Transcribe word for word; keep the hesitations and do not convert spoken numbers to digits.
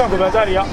上股票交易啊。